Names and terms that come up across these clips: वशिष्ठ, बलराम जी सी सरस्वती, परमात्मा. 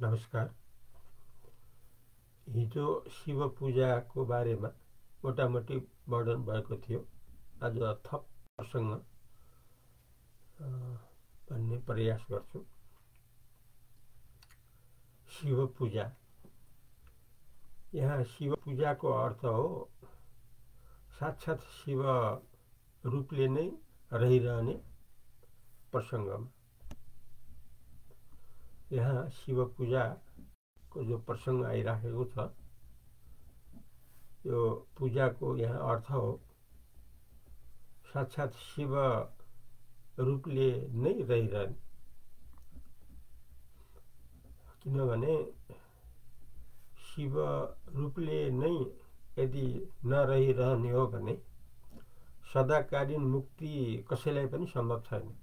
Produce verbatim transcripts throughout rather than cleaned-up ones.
नमस्कार। हिजो शिव पूजा को बारे में मोटा मोटी वर्णन भएको थियो, आज थप प्रसंग भन्ने प्रयास गर्छु। शिव पूजा, यहाँ शिव पूजा को अर्थ हो साक्षात शिव रूपले नै रहिरहने प्रसंगमा। यहाँ शिव पूजा को जो प्रसंग आइराखेको छ, यो पूजा को यहाँ अर्थ हो साक्षात शिव रूपले नै रहिरहने। किनभने शिव रूपले नै यदि नरहिरहने हो भने सदाकालीन मुक्ति कसैलाई पनि सम्भव छैन।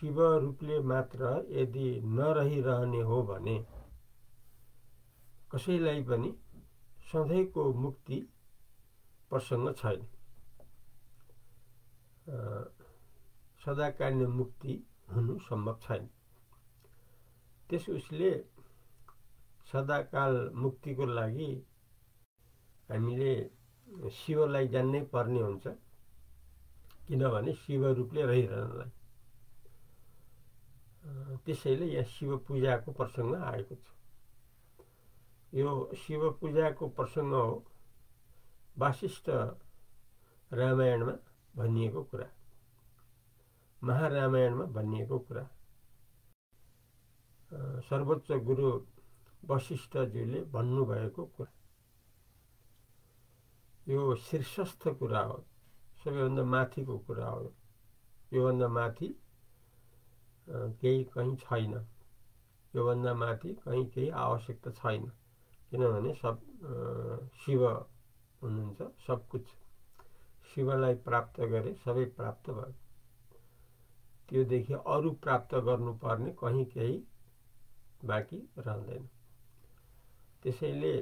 शिव रूपले मात्र यदि नरहिरहने हो भने कसैलाई पनि सधैँको मुक्ति प्रसन्न छैन। सदाकालीन मुक्ति हुनु सम्भव छैन। त्यस उसले सदाकाल मुक्तिको लागि हामीले शिवलाई जान्नै पर्ने हुन्छ, किनभने शिव रूपले रहिरहनलाई। त्यसैले यहाँ शिव पूजाको प्रसंग आएको छ। यो शिव पूजाको प्रसंग हो वासिष्ठ रामायणमा भनिएको कुरा, महारामायणमा भनिएको कुरा। सर्वोच्च गुरु वशिष्ठजीले भन्नुभएको कुरा, यो शीर्षस्थ कुरा हो, सबैभन्दा माथिको कुरा हो। योभन्दा माथि केही कहीँ छैन, योभन्दा माथि कहीँ केही आवश्यकता छैन, किनभने सब शिव हुनुहुन्छ। सब कुछ शिवलाई प्राप्त गरे सबै प्राप्त भयो। त्योदेखि अरू प्राप्त गर्नुपर्ने कहीँ केही बाँकी रहँदैन। त्यसैले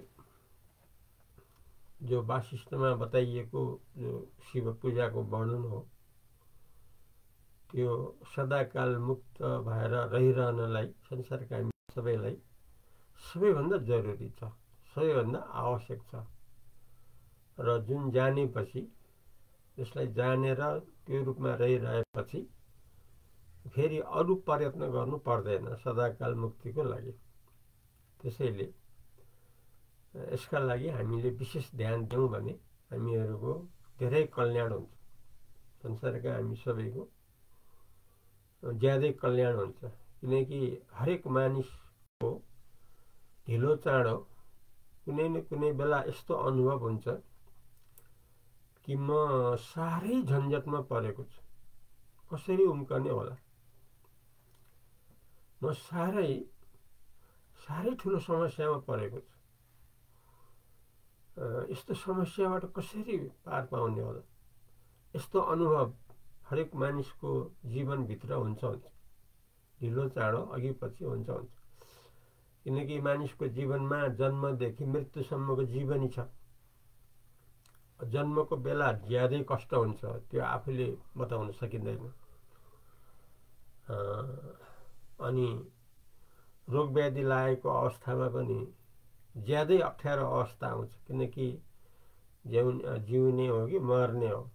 जो वासिष्ठमा बताइएको जो शिव पूजाको वर्णन हो, त्यो सदाकाल मुक्त भएर रहिरहनलाई संसारका सबैलाई सबैभन्दा जरुरी छ, सबैभन्दा आवश्यक छ। र जुन जानेपछि, त्यसलाई जानेर त्यो रूपमा रहिरहेपछि फेरि अरू प्रयत्न गर्नु पर्दैन सदाकाल मुक्तिको लागि। त्यसैले यसका लागि हामीले विशेष ध्यान दियौँ भने हामीहरूको धेरै कल्याण हुन्छ, संसारका हामी सबैको ज्यादै कल्याण हुन्छ। किनकि हरेक मानिसको ढिलो चाँडो कुनै न कुनै बेला यस्तो अनुभव हुन्छ कि म साह्रै झन्झटमा परेको छु, कसरी उम्कने होला, म साह्रै साह्रै ठुलो समस्यामा परेको छु, यस्तो समस्याबाट कसरी पार पाउने होला। यस्तो अनुभव हरेक मानिसको जीवनभित्र हुन्छ हुन्छ, ढिलो चाँडो अघि पछि हुन्छ हुन्छ। किनकि मानिसको जीवनमा जन्मदेखि मृत्युसम्मको जीवनी छ। जन्मको बेला ज्यादै कष्ट हुन्छ, त्यो आफूले बताउन सकिँदैन। अनि रोग व्याधि लागेको अवस्थामा पनि ज्यादै अप्ठ्यारो अवस्था आउँछ, किनकि जिउन जिउने हो कि मर्ने हो,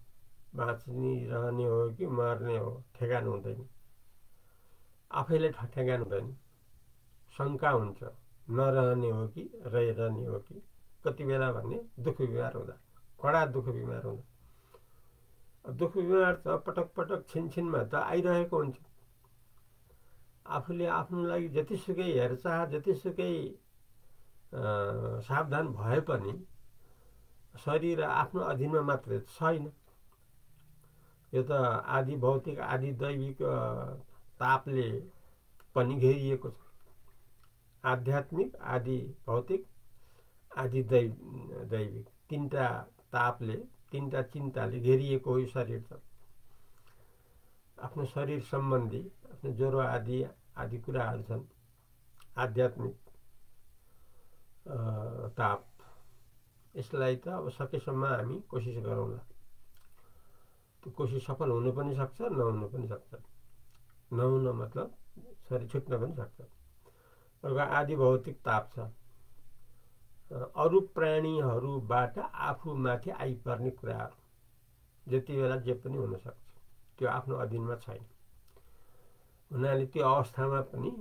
बाँच्ने रहने हो कि मर्ने हो, ठेगान हुँदैन, आफैलाई ठेगान हुँदैन। शङ्का हुन्छ, नरहने हो कि रहिरहने हो कि। कति बेला भने दुःख बिमार हुँदा, कडा दुःख बिमार हुँदा, दुःख बिमार त पटक पटक छिनछिनमा त आइरहेको हुन्छ। आफूले आफ्नो लागि जतिसुकै हेरचाह, जतिसुकै सावधान भए पनि शरीर आफ्नो अधीनमा मात्र छैन। यो त आदि भौतिक आदि दैविक तापले पनि घेरिएको छ। आध्यात्मिक, आदि भौतिक, आदि दै दैविक तिनवटा तापले, तिनवटा चिन्ताले घेरिएको हो यो शरीर त। आफ्नो शरीर सम्बन्धी आफ्नो ज्वरो आदि आदि कुराहरू छन्, आध्यात्मिक ताप। यसलाई त अब सकेसम्म हामी कोसिस गरौँला। त्यो कोसिस सफल हुनु पनि सक्छ, नहुनु पनि सक्छ। नहुनु मतलब शरीर छुट्न पनि सक्छ। एउटा आदि भौतिक ताप छ, अरू प्राणीहरूबाट आफूमाथि आइपर्ने कुराहरू जति बेला जे पनि हुनसक्छ, त्यो आफ्नो अधीनमा छैन हुनाले त्यो अवस्थामा पनि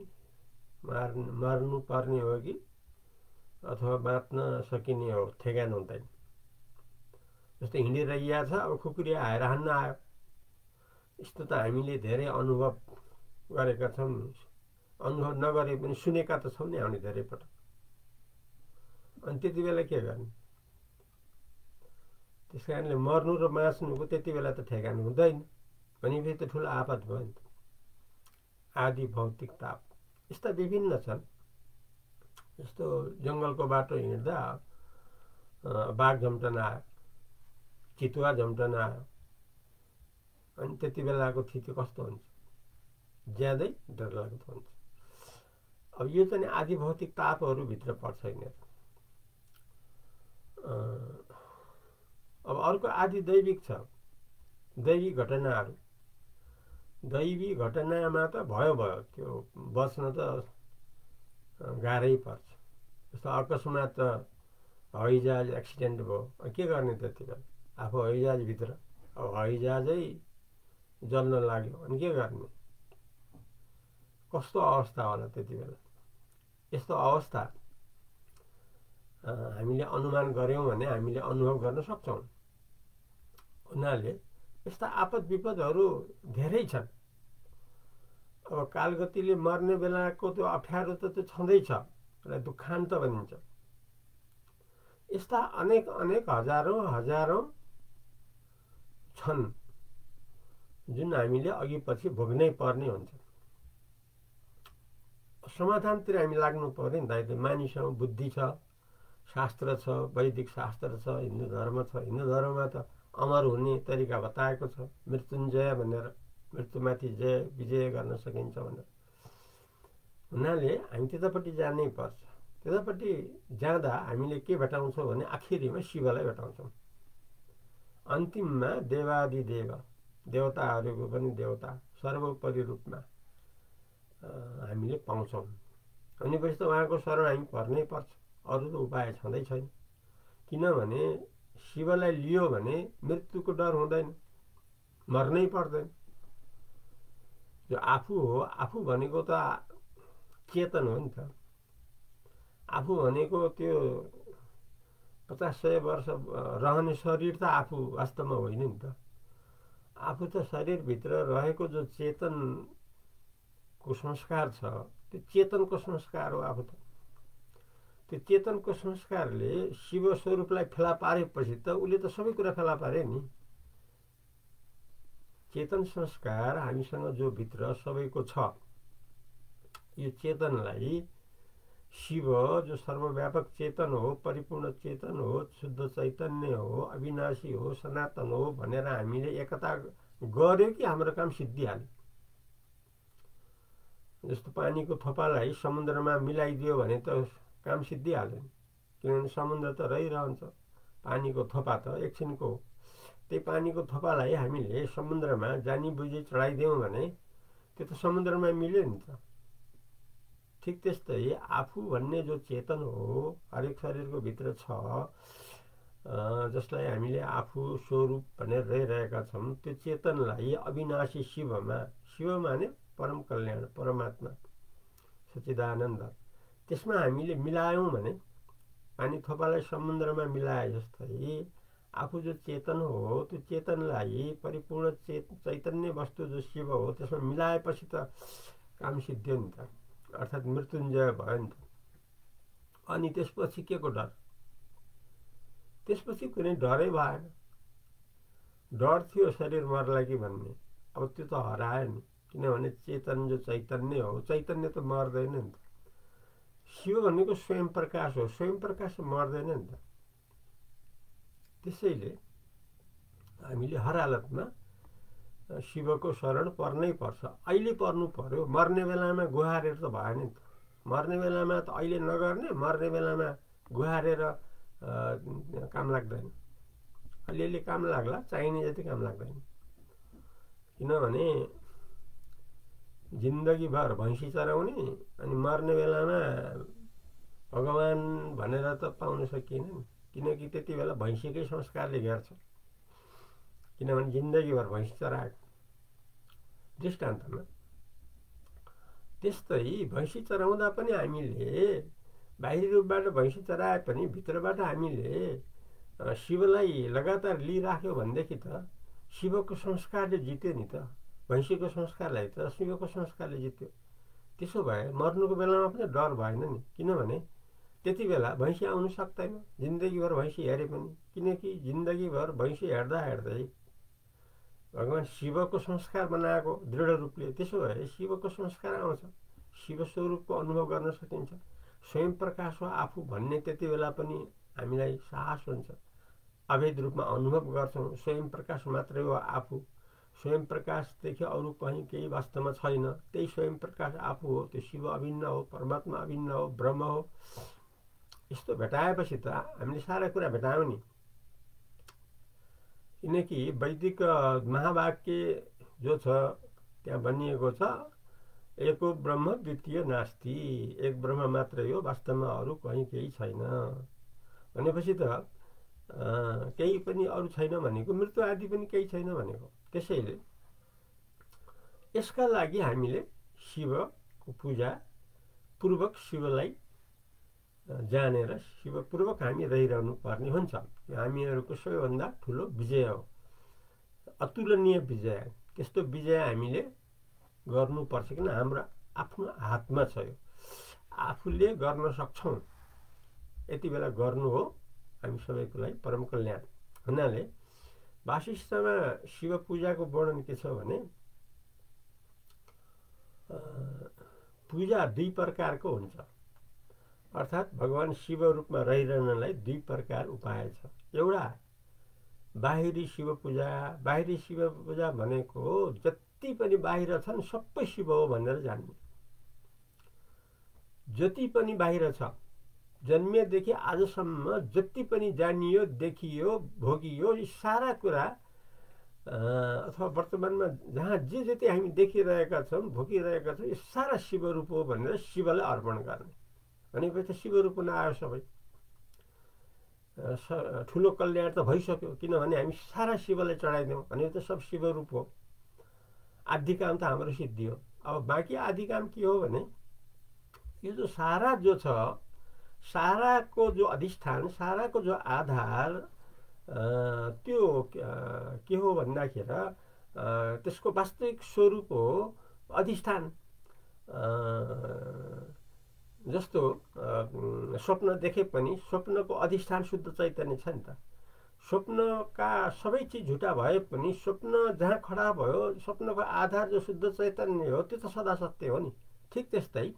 मार् मार्नुपर्ने हो कि अथवा बाँच्न सकिने हो ठेगान हुँदैन। जस्तै हिँडिरहिया छ, अब खुकुरी आएर हान्न आयो, यस्तो त हामीले धेरै अनुभव गरेका छौँ, अनुभव नगरे पनि सुनेका त छौँ नि हामी धेरै पटक। अनि त्यति बेला के गर्ने? त्यस कारणले मर्नु र बाँच्नुको त्यति बेला त ठेगान हुँदैन, भनेपछि त ठुलो आपत भयो नि त। आदि भौतिक ताप यस्ता विभिन्न छन्। जस्तो जङ्गलको बाटो हिँड्दा बाघ झम्टन आयो, चितुवा झम्टन आयो, अनि त्यति बेलाको स्थिति कस्तो हुन्छ? ज्यादै डरलाग्दो हुन्छ। अब यो चाहिँ आदि भौतिक तापहरूभित्र पर्छ यिनीहरू। अब अर्को आदि दैविक छ, दैवी घटनाहरू। दैवी घटनामा त भयो भयो त्यो बस्न त गाह्रै पर्छ। जस्तो अकस्मात हवाईजहाज एक्सिडेन्ट भयो, के गर्ने त्यति बेला? आफू हवाईजहाजभित्र, अब हवाईजहाजै जल्न लाग्यो अनि के गर्ने? कस्तो अवस्था होला त्यति बेला? यस्तो अवस्था हामीले अनुमान गऱ्यौँ भने हामीले अनुभव गर्न सक्छौँ। हुनाले यस्ता आपद विपदहरू धेरै छन्। अब कालगतिले मर्ने बेलाको त्यो अप्ठ्यारो त त्यो छँदैछ र दुःखान्त भनिन्छ। यस्ता अनेक अनेक हजारौँ हजारौँ छन् जुन हामीले अघि पछि भोग्नै पर्ने हुन्छ। समाधानतिर हामी लाग्नु पर्यो नि त। मानिसमा बुद्धि छ, शास्त्र छ, वैदिक शास्त्र छ, हिन्दू धर्म छ। हिन्दू धर्ममा त अमर हुने तरिका बताएको छ, मृत्युञ्जय भनेर, मृत्युमाथि जय विजय गर्न सकिन्छ भनेर। हुनाले हामी त्यतापट्टि जानै पर्छ। त्यतापट्टि जाँदा हामीले के भेटाउँछौँ भने आखिरीमा शिवलाई भेटाउँछौँ। अन्तिममा देवादिदेव, देवताहरूको पनि देवता, सर्वोपरि रूपमा हामीले पाउँछौँ। भनेपछि त उहाँको शरण हामी पर्नै पर्छ, अरू त उपाय छँदै छैन। किनभने शिवलाई लियो भने मृत्युको डर हुँदैन, मर्नै पर्दैन। जो आफू हो, आफू भनेको त चेतन हो नि त। आफू भनेको त्यो पचास सय वर्ष रहने शरीर त आफू वास्तवमा होइन नि त। आफू त शरीरभित्र रहेको जो चेतनको संस्कार छ, त्यो चेतनको संस्कार हो आफू त। त्यो चेतनको संस्कारले शिव स्वरूपलाई फेला पारेपछि त उसले त सबै कुरा फेला पारे नि। चेतन संस्कार हामीसँग जो भित्र सबैको छ, यो चेतनलाई शिव जो सर्वव्यापक चेतन हो, परिपूर्ण चेतन हो, शुद्ध चैतन्य हो, अविनाशी हो, सनातन हो भनेर हामीले एकता गर्यो कि हाम्रो काम सिद्धिहाल्यो। जस्तो पानीको थोपालाई समुद्रमा मिलाइदियो भने त काम सिद्धिहाल्यो, किनभने समुद्र त रहिरहन्छ, पानीको थोपा त एकछिनको हो। त्यही पानीको थोपालाई हामीले समुद्रमा जानी बुझी चढाइदियौँ भने त्यो त समुद्रमा मिल्यो नि त। ठिक त्यस्तै आफू भन्ने जो चेतन हो, हरेक शरीरको भित्र छ, जसलाई हामीले आफू स्वरूप भनेर रहिरहेका छौँ, त्यो चेतनलाई अविनाशी शिवमा, शिव माने परम कल्याण परमात्मा सच्चिदानन्द, त्यसमा हामीले मिलायौँ भने पानी थोपालाई समुद्रमा मिलाए जस्तै आफू जो चेतन हो, त्यो चेतनलाई परिपूर्ण चेत चैतन्य वस्तु जो शिव हो त्यसमा मिलाएपछि त काम सिद्धियो नि त, अर्थात् मृत्युञ्जय भयो नि त। अनि त्यसपछि के को डर? त्यसपछि कुनै डरै भएन। डर थियो शरीर मर्ला कि भन्ने, अब त्यो त हरायो नि। किनभने चेतन जो चैतन्य हो, चैतन्य त मर्दैन नि त। शिव भनेको स्वयं प्रकाश हो, स्वयं प्रकाश मर्दैन नि त। त्यसैले हामीले हर हालतमा शिवको शरण पर्नै पर्छ। अहिले पर्नु पर्यो, मर्ने बेलामा गुहारेर त भएन नि त। मर्ने बेलामा त अहिले नगर्ने, मर्ने बेलामा गुहारेर काम लाग्दैन। अलिअलि काम लाग्ला, चाहिने जति काम लाग्दैन। किनभने जिंदगी भर भैंसी चराउने अनि मर्ने बेलामा भगवान भनेर त पाउन सकिएन नि, किनकि त्यति बेला भैंसीकै संस्कारले घेर्छ। किनभने जिंदगी भर भैंसी चराएको दृष्टान्तमा त्यस्तै भैंसी चराउँदा पनि हामीले बाहिरी रूपबाट भैंसी चराए पनि भित्रबाट हामीले शिवलाई लगातार लिइराख्यो भनेदेखि त शिवको संस्कारले जित्यो नि त, भैंसीको संस्कारलाई त शिवको संस्कारले जित्यो। त्यसो भए मर्नुको बेलामा पनि डर भएन नि, किनभने त्यति बेला भैंसी आउन सक्दैन जिन्दगीभर भैंसी हेरे पनि, किनकि जिन्दगीभर भैंसी हेर्दा हेर्दै भगवान शिवको संस्कार बनाएको दृढ रूपले। त्यसो भए शिवको संस्कार आउँछ, शिव स्वरूपको अनुभव गर्न सकिन्छ। स्वयं प्रकाश हो आफू भन्ने त्यति बेला पनि हामीलाई साहस हुन्छ, अवैध रूपमा अनुभव गर्छौँ। स्वयं प्रकाश मात्रै हो आफू, स्वयं प्रकाशदेखि अरू कहीँ केही वास्तवमा छैन। त्यही स्वयं प्रकाश आफू हो, त्यो शिव अभिन्न हो, परमात्मा अभिन्न हो, ब्रह्म हो। यस्तो भेटाएपछि त हामीले सारा कुरा भेटायौँ नि, किनकि वैदिक महावाक्य जो छ त्यहाँ भनिएको छ एको ब्रह्म द्वितीय नास्ति, एक ब्रह्म मात्रै हो, वास्तवमा अरू कहीँ केही छैन। भनेपछि त केही पनि अरू छैन भनेको मृत्यु आदि पनि केही छैन भनेको। त्यसैले यसका लागि हामीले शिवको पूजा पूर्वक शिवलाई जानेर शिवपूर्वक हामी रहिरहनु पर्ने हुन्छ। यो हामीहरूको सबैभन्दा ठुलो विजय हो, अतुलनीय विजय। त्यस्तो विजय हामीले गर्नुपर्छ, किन हाम्रो आफ्नो हातमा छ, यो आफूले गर्न सक्छौँ। यति बेला गर्नु हो हामी सबैको लागि परम कल्याण। हुनाले वासिष्ठमा शिव पूजाको वर्णन के छ भने पूजा दुई प्रकारको हुन्छ, अर्थात् भगवान शिव रूपमा रहिरहनलाई दुई प्रकार उपाय छ। एउटा बाहिरी शिव पूजा, बाहिरी शिव पूजा भनेको जति पनि बाहिर छन् सबै शिव हो भनेर जान्ने, जति पनि बाहिर छ जन्मेदेखि आजसम्म जति पनि जानियो देखियो भोगियो यी सारा कुरा अथवा वर्तमानमा जहाँ जे जति हामी देखिरहेका छौँ भोगिरहेका छौँ यो सारा शिवरूप हो भनेर शिवलाई अर्पण गर्ने। भनेपछि शिवरूप हुन आयो सबै, ठुलो कल्याण त भइसक्यो, किनभने हामी सारा शिवलाई चढाइदियौँ भनेपछि सब शिवरूप हो। आदि काम त हाम्रो सिद्धि हो। अब बाँकी आदि काम के हो भने यो जो सारा जो छ, सारा को जो अधिष्ठान, सारा को जो आधार त्यो के हो भन्दाखेरि त्यसको वास्तविक स्वरूप हो अधिष्ठान। जस्तो स्वप्न देखे पनि स्वप्नको अधिष्ठान शुद्ध चैतन्य छ नि त। स्वप्नका सबै चिज झुटा भए पनि स्वप्न जहाँ खडा भयो, स्वप्नको आधार जो शुद्ध चैतन्य हो त्यो त सदा सत्य हो नि। ठिक त्यस्तै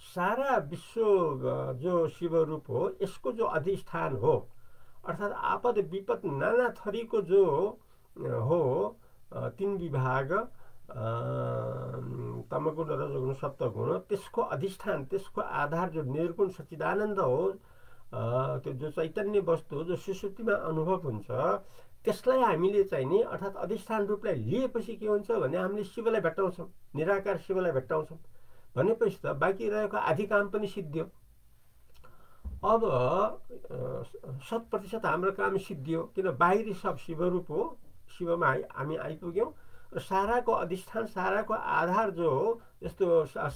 सारा विश्व जो शिवरूप हो यसको जो अधिष्ठान हो, अर्थात् आपद विपद नाना थरीको जो हो, तीन विभाग तमगुण रजगुण सत्वगुण, त्यसको अधिष्ठान त्यसको आधार जो निर्गुण सच्चिदानन्द हो, त्यो जो चैतन्य वस्तु हो जो सुसुप्तिमा अनुभव हुन्छ त्यसलाई हामीले चाहिने अर्थात् अधिष्ठान रूपलाई लिएपछि के हुन्छ भने हामीले शिवलाई भेट्टाउँछौँ, निराकार शिवलाई भेट्टाउँछौँ। भनेपछि त बाँकी रहेको आधी काम पनि सिद्धियो। अब शत प्रतिशत हाम्रो काम सिद्धियो, किन बाहिरी सब शिवरूप हो, शिवमा हामी आइपुग्यौँ र साराको अधिष्ठान साराको आधार जो हो, जस्तो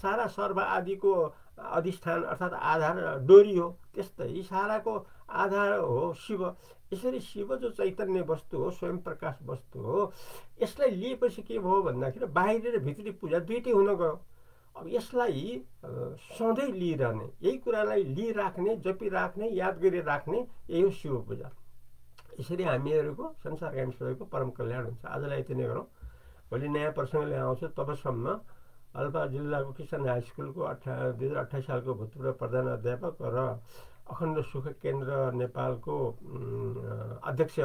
सारा सर्व आदिको अधिष्ठान अर्थात् आधार डोरी हो, त्यस्तै साराको आधार हो शिव। यसरी शिव जो चैतन्य वस्तु हो, स्वयं प्रकाश वस्तु हो, यसलाई लिएपछि के भयो भन्दाखेरि बाहिरी र भित्री पूजा दुईटै हुन गयो। अब यसलाई सधैँ लिइरहने, यही कुरालाई लिइराख्ने, जपिराख्ने, याद गरिराख्ने, यही हो शिव पूजा। यसरी हामीहरूको संसारका हामी सबैको परम कल्याण हुन्छ। आजलाई यति नै गरौँ, भोलि नयाँ प्रसङ्गले आउँछु। तबसम्म अल्पा जिल्लाको किसान हाई स्कुलको अठा दुई हजार अठाइस सालको भूतपूर्व प्रधान अध्यापक र अखण्ड सुख केन्द्र नेपालको अध्यक्ष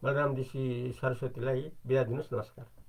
बलराम जी सी सरस्वतीलाई बिदा दिनुहोस्। नमस्कार।